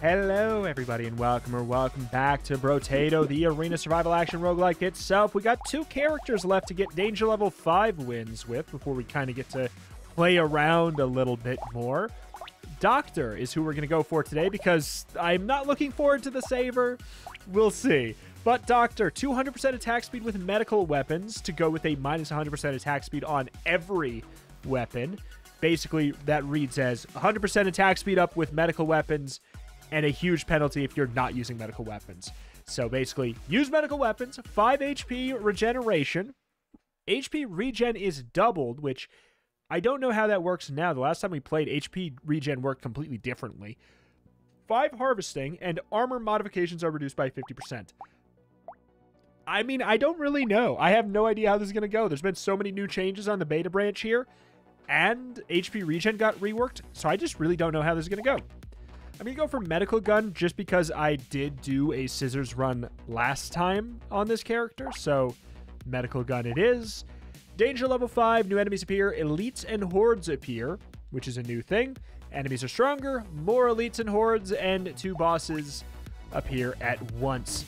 Hello, everybody, and welcome back to Brotato, the arena survival action roguelike itself. We got two characters left to get Danger Level 5 wins with before we kind of get to play around a little bit more. Doctor is who we're going to go for today because I'm not looking forward to the saver. We'll see. But Doctor, 200% attack speed with medical weapons to go with a minus 100% attack speed on every weapon. Basically, that reads as 100% attack speed up with medical weapons and a huge penalty if you're not using medical weapons. So basically, use medical weapons, 5 HP regeneration. HP regen is doubled, which I don't know how that works now. The last time we played, HP regen worked completely differently. 5 harvesting, and armor modifications are reduced by 50%. I mean, I don't really know. I have no idea how this is going to go. There's been so many new changes on the beta branch here, and HP regen got reworked, so I just really don't know how this is going to go. I'm going to go for medical gun just because I did do a scissors run last time on this character. So medical gun it is. Danger level 5, new enemies appear. Elites and hordes appear, which is a new thing. Enemies are stronger, more elites and hordes, and 2 bosses appear at once.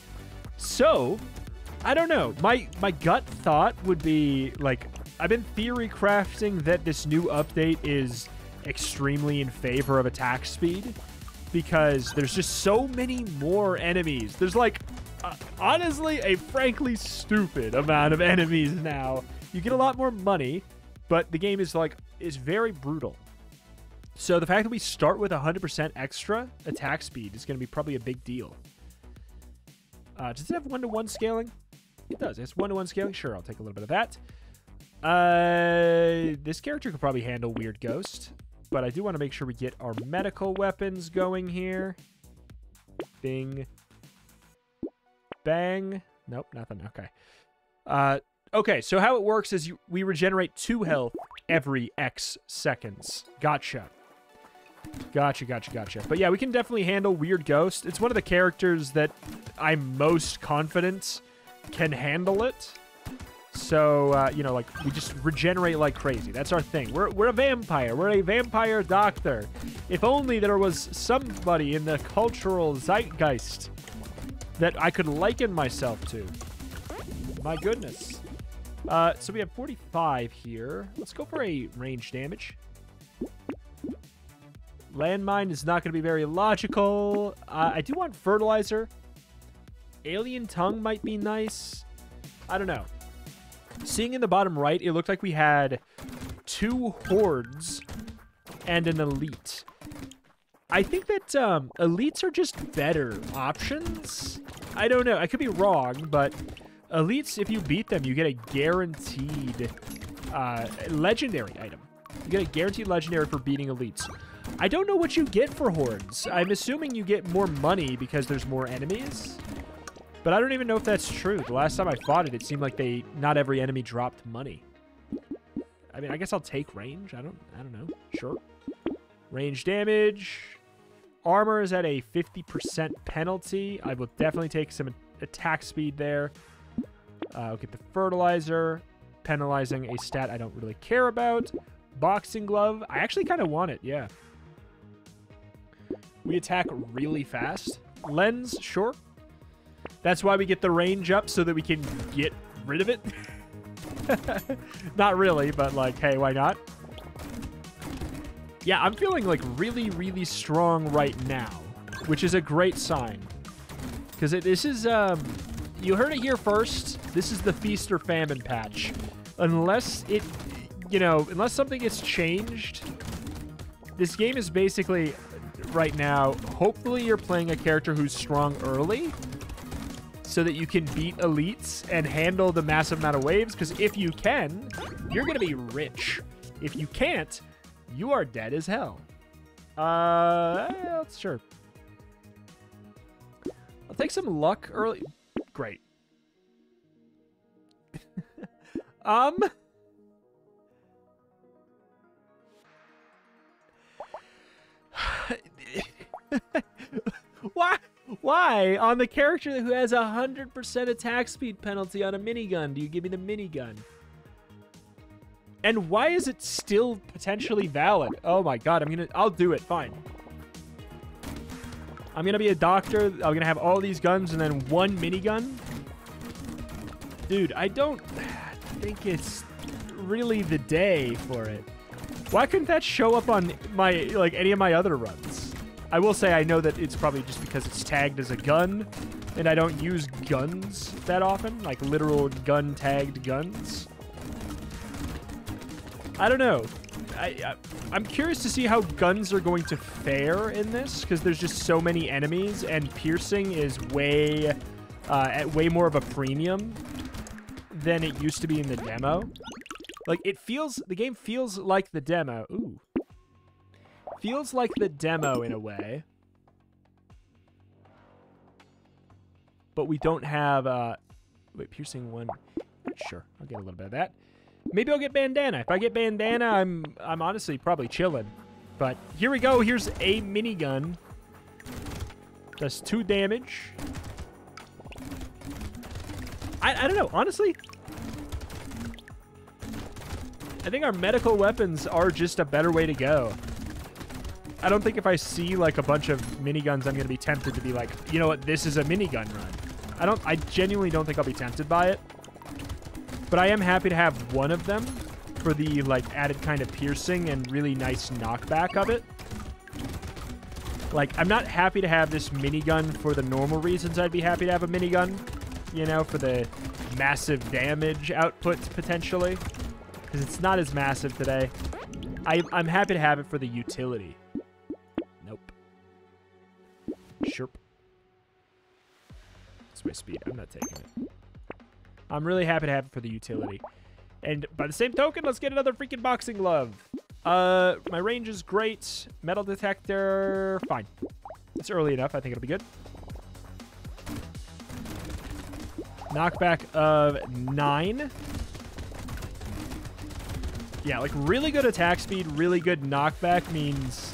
So I don't know. My gut thought would be, like, I've been theory crafting that this new update is extremely in favor of attack speed, because there's just so many more enemies. There's, like, honestly, a frankly stupid amount of enemies now. You get a lot more money, but the game is, like, is very brutal. So the fact that we start with 100% extra attack speed is going to be probably a big deal. Does it have 1-to-1 scaling? It does. It's 1-to-1 scaling. Sure, I'll take a little bit of that. This character could probably handle Weird Ghost, but I do want to make sure we get our medical weapons going here. Bing. Bang. Nope, nothing. Okay. Okay, so how it works is we regenerate 2 health every X seconds. Gotcha. Gotcha. But yeah, we can definitely handle Weird Ghost. It's one of the characters that I'm most confident can handle it. So, you know, like, we just regenerate like crazy. That's our thing. We're a vampire. We're a vampire doctor. If only there was somebody in the cultural zeitgeist that I could liken myself to. My goodness. So we have 45 here. Let's go for a range damage. Landmine is not going to be very logical. I do want fertilizer. Alien tongue might be nice. I don't know. Seeing in the bottom right, it looked like we had 2 hordes and an elite. I think that elites are just better options. I don't know. I could be wrong, but elites, if you beat them, you get a guaranteed legendary item. You get a guaranteed legendary for beating elites. I don't know what you get for hordes. I'm assuming you get more money because there's more enemies. But I don't even know if that's true. The last time I fought it, it seemed like not every enemy dropped money. I mean, I guess I'll take range. I don't know. Sure. Range damage. Armor is at a 50% penalty. I will definitely take some attack speed there. I'll get the fertilizer. Penalizing a stat I don't really care about. Boxing glove. I actually kind of want it, yeah. We attack really fast. Lens, sure. That's why we get the range up, so that we can get rid of it. Not really, but, like, hey, why not? Yeah, I'm feeling, like, really, really strong right now, which is a great sign. Because this is, you heard it here first. This is the Feast or Famine patch. Unless it, you know, unless something gets changed, this game is basically, right now, hopefully you're playing a character who's strong early, so that you can beat elites and handle the massive amount of waves. Because if you can, you're going to be rich. If you can't, you are dead as hell. Sure. I'll take some luck early. Great. Why? Why, on the character who has 100% attack speed penalty on a minigun, do you give me the minigun? And why is it still potentially valid? Oh my god, I'll do it, fine. I'm gonna be a doctor. I'm gonna have all these guns and then one minigun. Dude, I don't think it's really the day for it. Why couldn't that show up on my, like, any of my other runs? I will say I know that it's probably just because it's tagged as a gun, and I don't use guns that often, like literal gun-tagged guns. I don't know. I'm curious to see how guns are going to fare in this, because there's just so many enemies, and piercing is way, at way more of a premium than it used to be in the demo. Like, it feels, the game feels like the demo. Ooh. Feels like the demo in a way. But we don't have, wait, piercing one. Sure, I'll get a little bit of that. Maybe I'll get bandana. If I get bandana, I'm honestly probably chilling. But here we go. Here's a minigun. Does 2 damage. I don't know, honestly. I think our medical weapons are just a better way to go. I don't think if I see, like, a bunch of miniguns, I'm going to be tempted to be like, you know what, this is a minigun run. I genuinely don't think I'll be tempted by it. But I am happy to have one of them for the, like, added kind of piercing and really nice knockback of it. Like, I'm not happy to have this minigun for the normal reasons I'd be happy to have a minigun. You know, for the massive damage output, potentially. Because it's not as massive today. I'm happy to have it for the utility. Nope. Sherp. That's my speed. I'm not taking it. I'm really happy to have it for the utility. And by the same token, let's get another freaking boxing glove. My range is great. Metal detector, fine. It's early enough. I think it'll be good. Knockback of 9. Yeah, like, really good attack speed, really good knockback means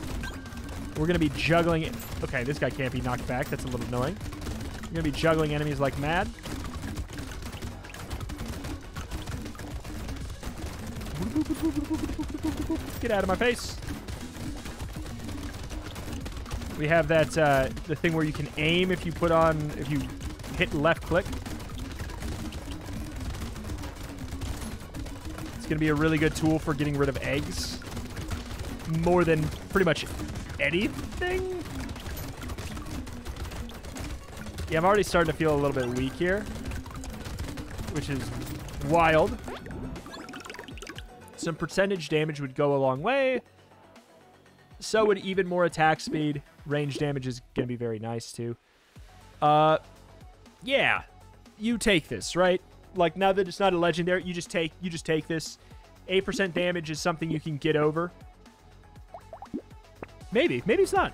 we're going to be juggling it. Okay, this guy can't be knocked back. That's a little annoying. We're going to be juggling enemies like mad. Get out of my face. We have that, the thing where you can aim if you put on, if you hit left click. It's going to be a really good tool for getting rid of eggs. More than pretty much anything. Yeah, I'm already starting to feel a little bit weak here, which is wild. Some percentage damage would go a long way. So would even more attack speed. Range damage is going to be very nice, too. Yeah. You take this, right? Like, now that it's not a legendary, you just take this. 8% damage is something you can get over. Maybe. Maybe it's not.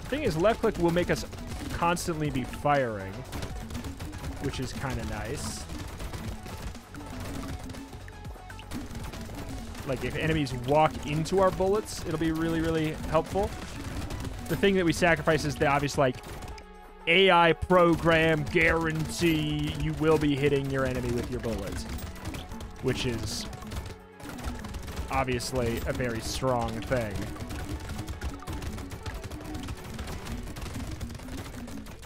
The thing is, left click will make us constantly be firing, which is kind of nice. Like, if enemies walk into our bullets, it'll be really, really helpful. The thing that we sacrifice is the obvious, like, AI program guarantee you will be hitting your enemy with your bullets, which is obviously a very strong thing.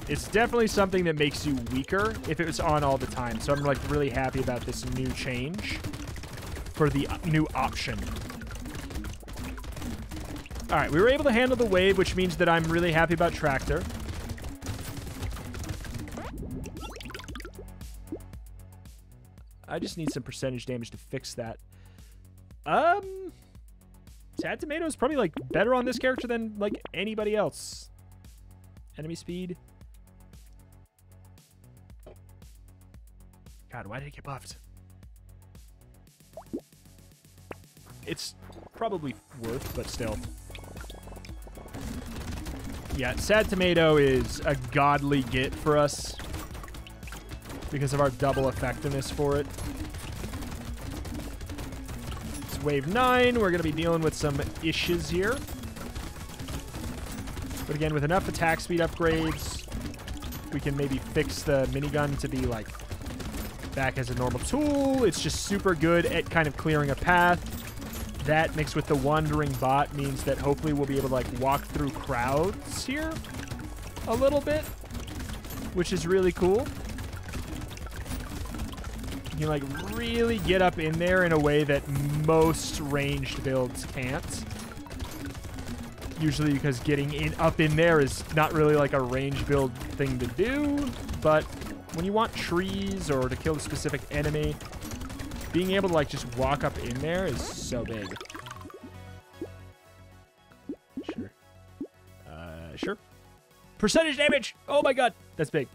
It's definitely something that makes you weaker if it was on all the time. So I'm, like, really happy about this new change for the new option. All right, we were able to handle the wave, which means that I'm really happy about Tractor. I just need some percentage damage to fix that. Sad Tomato is probably, like, better on this character than, like, anybody else. Enemy speed. God, why did it get buffed? It's probably worth, but still. Yeah, Sad Tomato is a godly get for us because of our double effectiveness for it. It's wave 9. We're going to be dealing with some issues here. But again, with enough attack speed upgrades, we can maybe fix the minigun to be, like, back as a normal tool. It's just super good at kind of clearing a path. That mixed with the wandering bot means that hopefully we'll be able to like walk through crowds here a little bit, which is really cool. You can like really get up in there in a way that most ranged builds can't. Usually because getting in up in there is not really like a range build thing to do, but when you want trees or to kill a specific enemy, being able to like just walk up in there is so big. Sure. Sure. Percentage damage! Oh my god! That's big.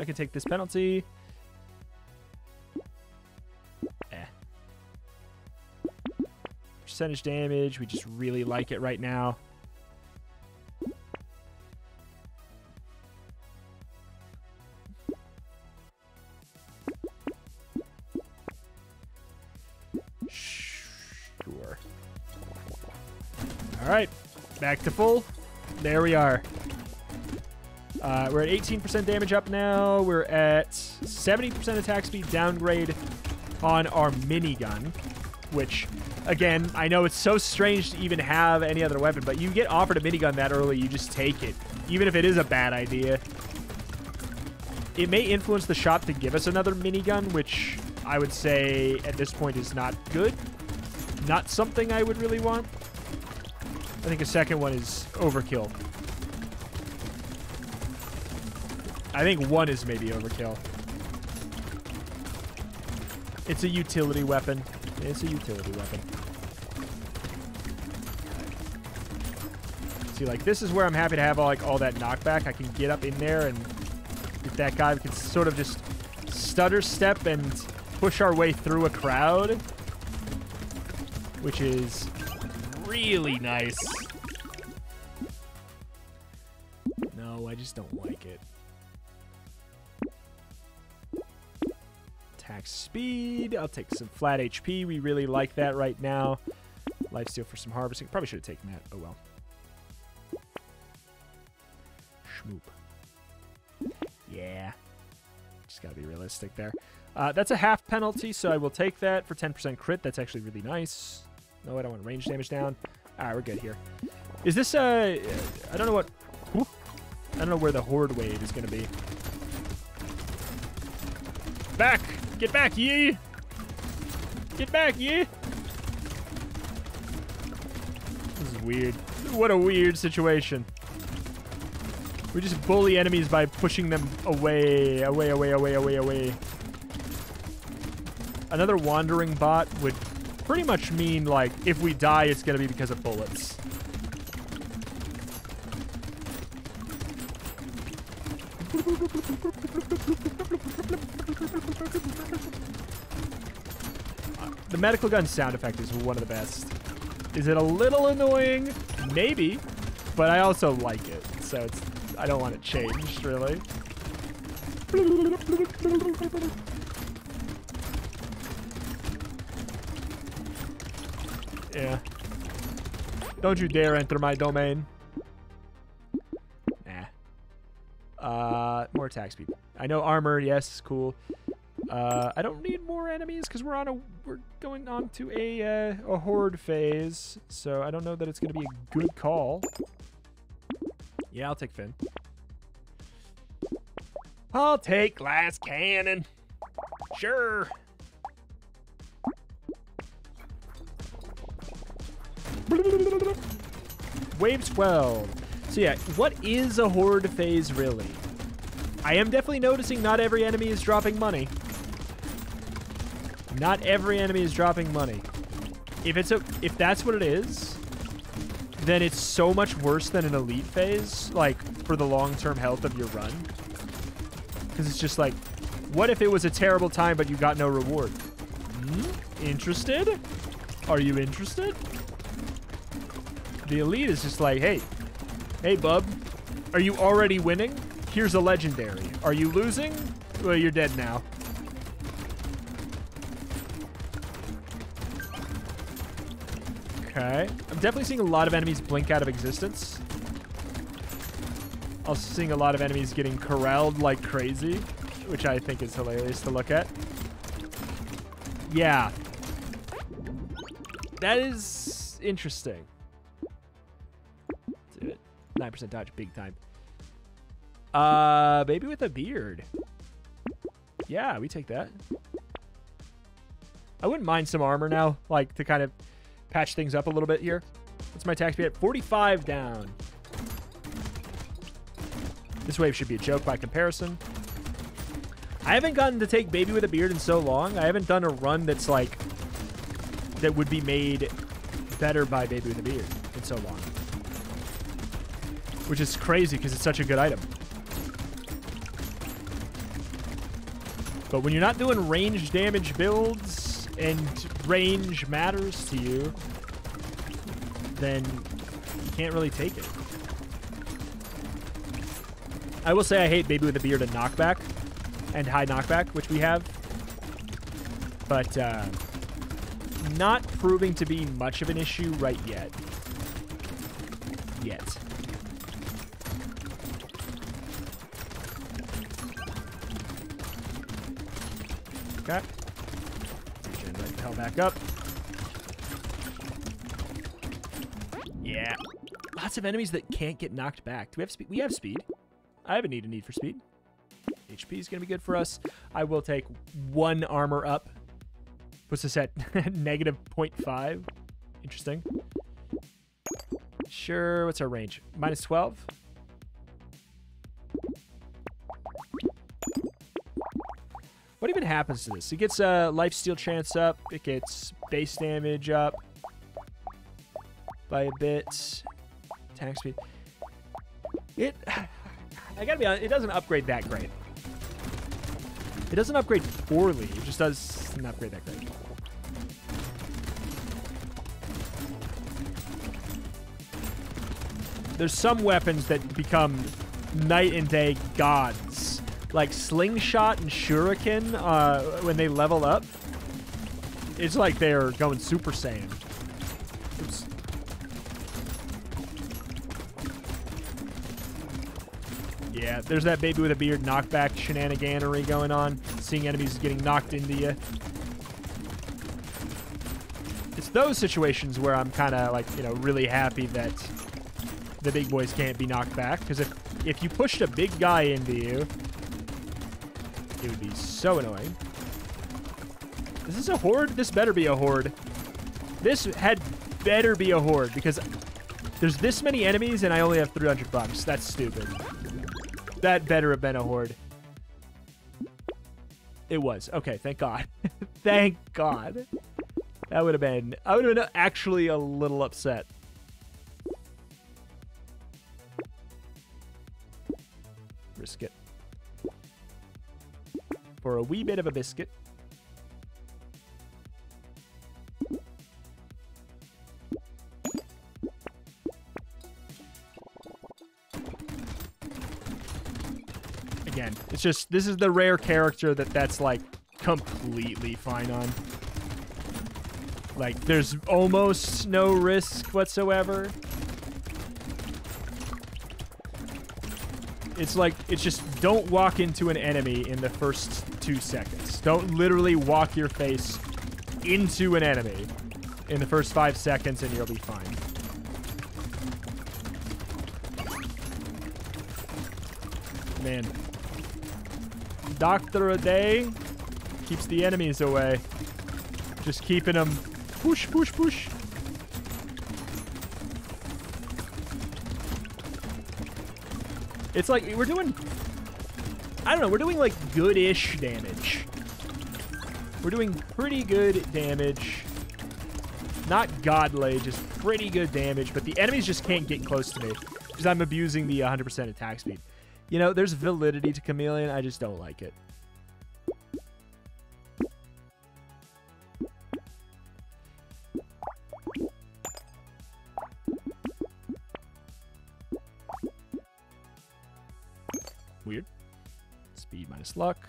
I can take this penalty. Percentage damage, we just really like it right now. Sure. All right, back to full. There we are. We're at 18% damage up now. We're at 70% attack speed downgrade on our minigun, which, again, I know it's so strange to even have any other weapon, but you get offered a minigun that early, you just take it, even if it is a bad idea. It may influence the shop to give us another minigun, which I would say at this point is not good. Not something I would really want. I think a second one is overkill. I think one is maybe overkill. It's a utility weapon. It's a utility weapon. See, like, this is where I'm happy to have all, like, all that knockback. I can get up in there, and with that guy, we can sort of just stutter step and push our way through a crowd, which is really nice. No, I just don't like it. Attack speed. I'll take some flat HP. We really like that right now. Lifesteal for some harvesting. Probably should have taken that. Oh, well. Shmoop. Yeah. Just got to be realistic there. That's a half penalty, so I will take that for 10% crit. That's actually really nice. No, I don't want range damage down. All right, we're good here. Is this I don't know what... Whoop. I don't know where the horde wave is going to be. Back! Get back, ye! Get back, ye! This is weird. What a weird situation. We just bully enemies by pushing them away. Away, away, away, away, away. Another wandering bot would pretty much mean, like, if we die, it's gonna be because of bullets. The medical gun sound effect is one of the best. Is it a little annoying? Maybe, but I also like it, so it's, I don't want it changed, really. Yeah. Don't you dare enter my domain. More attack speed. I know armor, yes, cool. I don't need more enemies because we're going on to a horde phase, so I don't know that it's going to be a good call. Yeah, I'll take Finn. I'll take glass cannon. Sure. Wave 12. So yeah, what is a horde phase really? I am definitely noticing not every enemy is dropping money. Not every enemy is dropping money. If that's what it is, then it's so much worse than an elite phase, like, for the long-term health of your run. Because it's just like, what if it was a terrible time but you got no reward? Hmm? Interested? Are you interested? The elite is just like, hey, hey, bub, are you already winning? Here's a legendary. Are you losing? Well, you're dead now. Okay. I'm definitely seeing a lot of enemies blink out of existence. Also seeing a lot of enemies getting corralled like crazy, which I think is hilarious to look at. Yeah. That is interesting. 9% dodge, big time. Maybe with a beard. Yeah, we take that. I wouldn't mind some armor now, like to kind of patch things up a little bit here. What's my attack speed at? 45 down. This wave should be a joke by comparison. I haven't gotten to take Baby with a Beard in so long. I haven't done a run that's like, that would be made better by Baby with a Beard in so long. Which is crazy because it's such a good item. But when you're not doing range damage builds and range matters to you, then you can't really take it. I will say I hate Baby with a Beard and knockback and high knockback, which we have, but not proving to be much of an issue right yet. Okay. Gen right the hell back up. Yeah. Lots of enemies that can't get knocked back. Do we have speed? We have speed. I have a need for speed. HP is going to be good for us. I will take one armor up. Puts this at -0.5. Interesting. Sure. What's our range? -12. What even happens to this? It gets a lifesteal chance up. It gets base damage up by a bit. Attack speed. I gotta be honest, it doesn't upgrade that great. It doesn't upgrade poorly. It just doesn't upgrade that great. There's some weapons that become night and day gods. Like Slingshot and Shuriken, when they level up, it's like they're going Super Saiyan. Oops. Yeah, there's that Baby with a Beard knockback shenaniganery going on. Seeing enemies getting knocked into you. It's those situations where I'm kind of like, you know, really happy that the big boys can't be knocked back. Because if you pushed a big guy into you, it would be so annoying. Is this a horde? This better be a horde. This had better be a horde because there's this many enemies and I only have 300 bucks. That's stupid. That better have been a horde. It was. Okay, thank God. Thank God. That would have been... I would have been actually a little upset. Risk it. For a wee bit of a biscuit. Again, it's just, this is the rare character that's like completely fine on. Like, there's almost no risk whatsoever. It's like, it's just, don't walk into an enemy in the first 2 seconds. Don't literally walk your face into an enemy in the first 5 seconds and you'll be fine. Man. Doctor a day keeps the enemies away. Just keeping them push, push, push. It's like we're doing, I don't know, we're doing like good-ish damage. We're doing pretty good damage. Not godly, just pretty good damage, but the enemies just can't get close to me because I'm abusing the 100% attack speed. You know, there's validity to Chameleon. I just don't like it. Weird. Speed minus luck.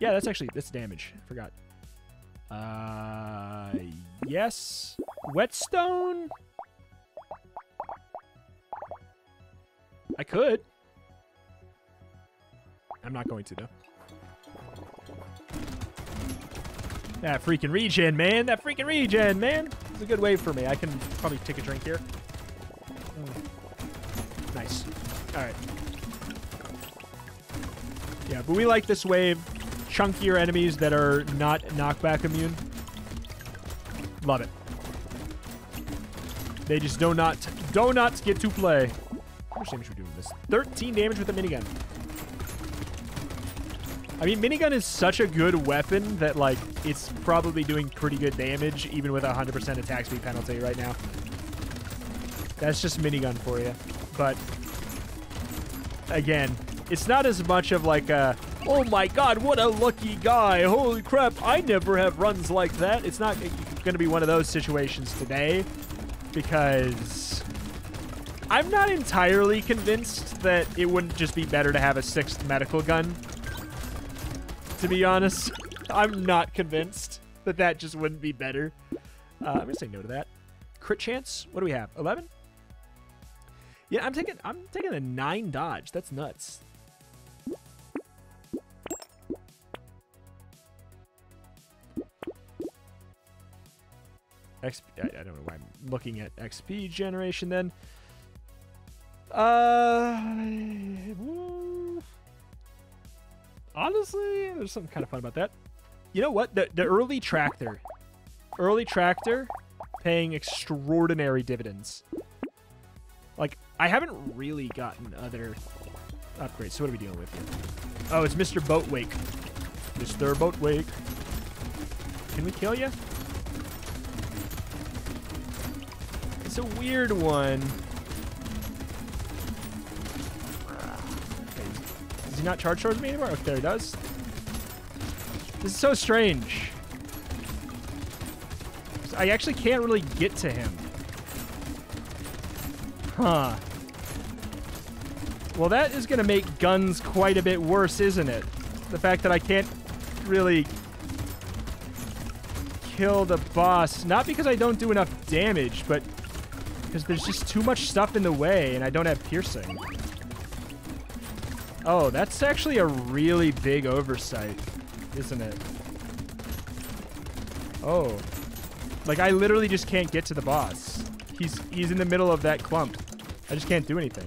Yeah, that's actually, that's damage. I forgot. Yes. Whetstone? I could. I'm not going to, though. That freaking regen, man. That freaking regen, man. It's a good wave for me. I can probably take a drink here. Mm. Nice. All right. Yeah, but we like this wave. Chunkier enemies that are not knockback immune. Love it. They just do not get to play. How much damage are we doing this? 13 damage with a minigun. I mean, minigun is such a good weapon that, like, it's probably doing pretty good damage, even with a 100% attack speed penalty right now. That's just minigun for you. But, again, it's not as much of, like, a, oh my god, what a lucky guy. Holy crap, I never have runs like that. It's not going to be one of those situations today, because I'm not entirely convinced that it wouldn't just be better to have a 6th medical gun. To be honest, I'm not convinced that that just wouldn't be better. I'm gonna say no to that. Crit chance? What do we have? 11? Yeah, I'm taking a 9 dodge. That's nuts. XP, I don't know why I'm looking at XP generation then. Honestly, there's something kind of fun about that. You know what? The early tractor paying extraordinary dividends. Like, I haven't really gotten other upgrades. So what are we dealing with here? Oh, it's Mr. Boatwake. Mr. Boatwake. Can we kill you? It's a weird one. Does he not charge towards me anymore? Okay, there he does. This is so strange. I actually can't really get to him. Huh. Well, that is going to make guns quite a bit worse, isn't it? The fact that I can't really kill the boss. Not because I don't do enough damage, but because there's just too much stuff in the way and I don't have piercing. Oh, that's actually a really big oversight, isn't it? Oh. Like, I literally just can't get to the boss. He's in the middle of that clump. I just can't do anything.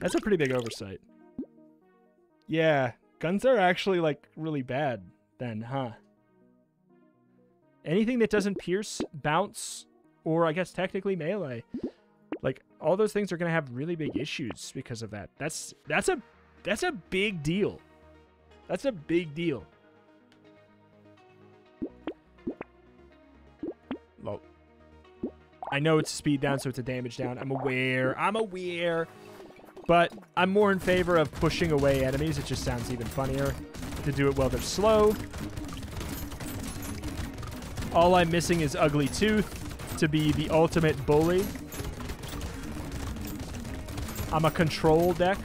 That's a pretty big oversight. Yeah, guns are actually, like, really bad then, huh? Anything that doesn't pierce, bounce, or I guess technically melee. Like, all those things are going to have really big issues because of that. That's a big deal. That's a big deal. Well, I know it's speed down, so it's a damage down. I'm aware. But I'm more in favor of pushing away enemies. It just sounds even funnier to do it while they're slow. All I'm missing is Ugly Tooth to be the ultimate bully. I'm a control deck.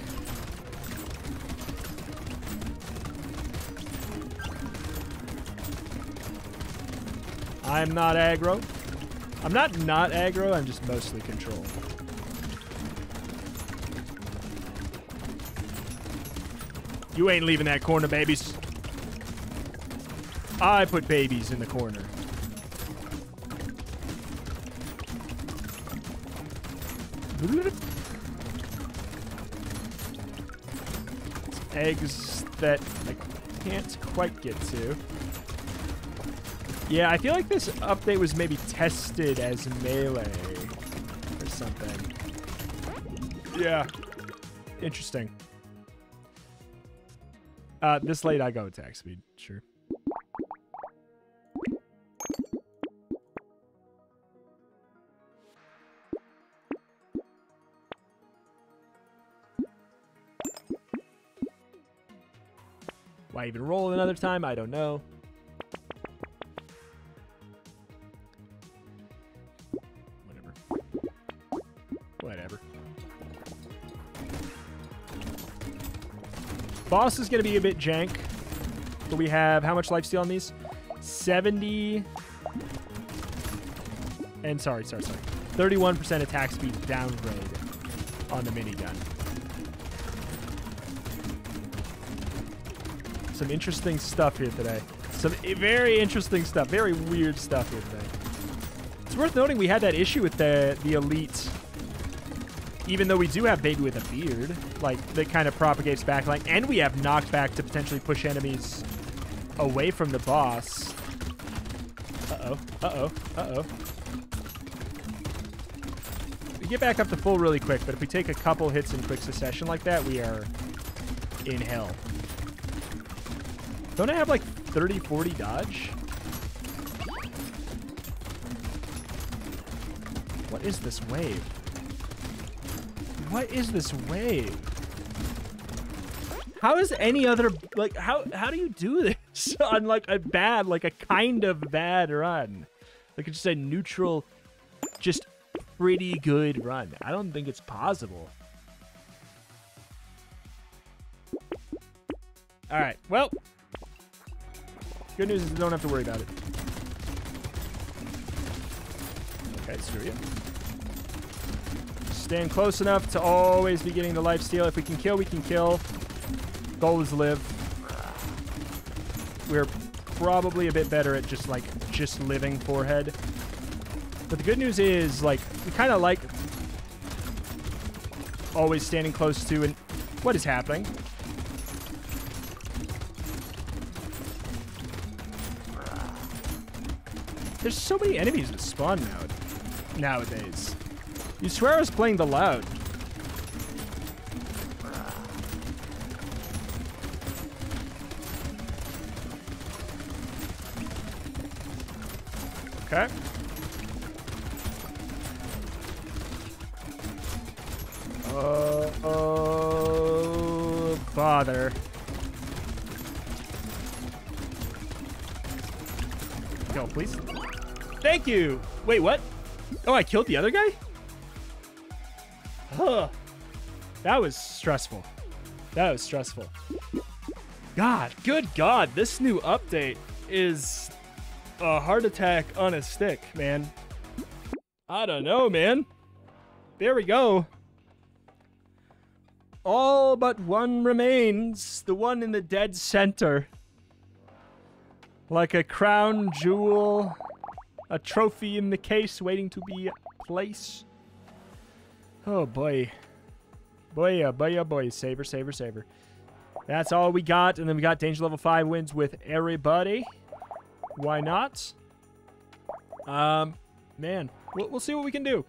I'm not aggro. I'm not aggro, I'm just mostly control. You ain't leaving that corner, babies. I put babies in the corner. It's eggs that I can't quite get to. Yeah, I feel like this update was maybe tested as melee or something. Yeah. Interesting. This late I go attack speed, sure. Why even roll another time? I don't know. Boss is going to be a bit jank, but we have how much lifesteal on these? 70. And sorry. 31% attack speed downgrade on the minigun. Some interesting stuff here today. Some very interesting stuff. Very weird stuff here today. It's worth noting we had that issue with the elite. Even though we do have Baby with a Beard, like, that kind of propagates backline, and we have knockback to potentially push enemies away from the boss. Uh-oh, uh-oh, uh-oh. We get back up to full really quick, but if we take a couple hits in quick succession like that, we are in hell. Don't I have, like, 30, 40 dodge? What is this wave? What is this wave? How is any other, like, how do you do this on, like, a bad, like, a kind of bad run? Like, it's just a neutral, just pretty good run. I don't think it's possible. All right, well, good news is we don't have to worry about it. Okay, screw you. Staying close enough to always be getting the lifesteal. If we can kill, we can kill. Goal is live. We're probably a bit better at just, like, just living forehead. But the good news is, like, we kind of like always standing close to, and what is happening? There's so many enemies that spawn nowadays. You swear I was playing the loud. Okay. Oh, bother. Go, please. Thank you. Wait, what? Oh, I killed the other guy? Huh. That was stressful. That was stressful. God, good God, this new update is a heart attack on a stick, man. I don't know, man. There we go. All but one remains, the one in the dead center. Like a crown jewel, a trophy in the case waiting to be placed. Oh, boy. Boy, oh, boy, oh, boy. Saver, saver, saver. That's all we got. And then we got Danger Level 5 wins with everybody. Why not? Man, we'll see what we can do.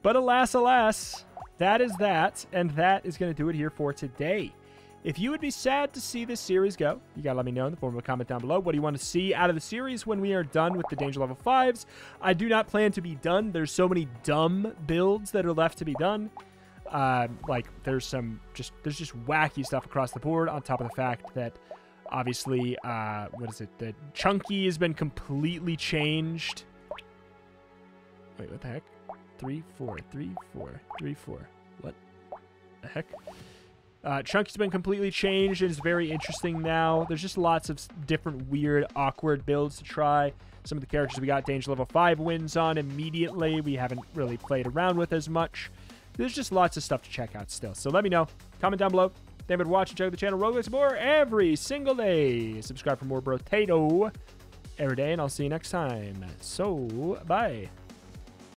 But alas, alas, that is that. And that is going to do it here for today. If you would be sad to see this series go, you got to let me know in the form of a comment down below. What do you want to see out of the series when we are done with the Danger Level 5s? I do not plan to be done. There's so many dumb builds that are left to be done. Like, there's just wacky stuff across the board, on top of the fact that, obviously, what is it? The Chunky has been completely changed. Wait, what the heck? 3-4, 3-4, 3-4. What the heck? Chunky's been completely changed and is very interesting now. There's just lots of different weird, awkward builds to try. Some of the characters we got Danger Level 5 wins on immediately. We haven't really played around with as much. There's just lots of stuff to check out still. So let me know. Comment down below. Thank you for watching. Check out the channel. Roguelikes more every single day. Subscribe for more Brotato every day, and I'll see you next time. So, bye.